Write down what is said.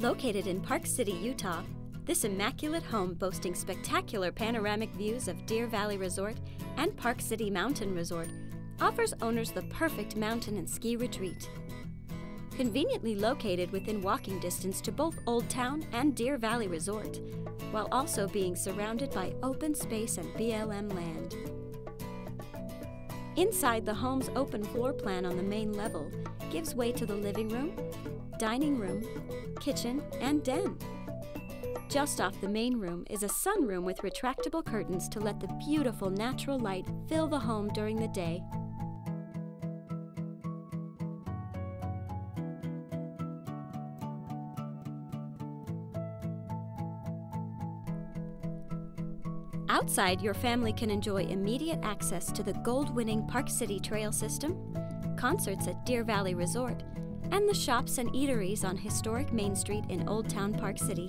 Located in Park City, Utah, this immaculate home boasting spectacular panoramic views of Deer Valley Resort and Park City Mountain Resort offers owners the perfect mountain and ski retreat. Conveniently located within walking distance to both Old Town and Deer Valley Resort, while also being surrounded by open space and BLM land. Inside, the home's open floor plan on the main level gives way to the living room, dining room, kitchen, and den. Just off the main room is a sunroom with retractable curtains to let the beautiful natural light fill the home during the day. Outside, your family can enjoy immediate access to the gold-winning Park City Trail System, concerts at Deer Valley Resort, and the shops and eateries on historic Main Street in Old Town Park City.